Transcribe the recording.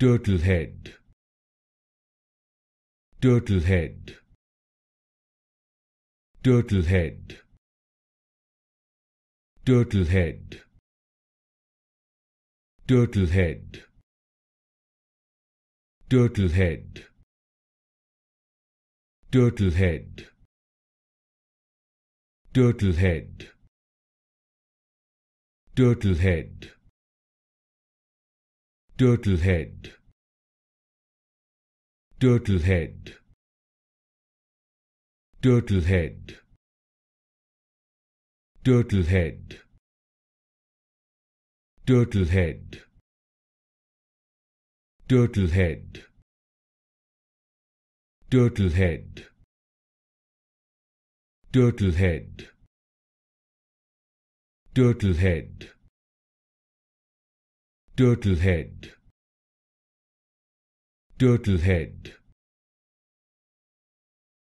Turtlehead, Turtlehead, Turtlehead, Turtlehead, Turtlehead, Turtlehead, Turtlehead, Turtlehead, Turtlehead, Turtlehead, Turtlehead, Turtlehead, Turtlehead, Turtlehead, Turtlehead, Turtlehead, Turtlehead, Turtlehead, Turtlehead, Turtlehead,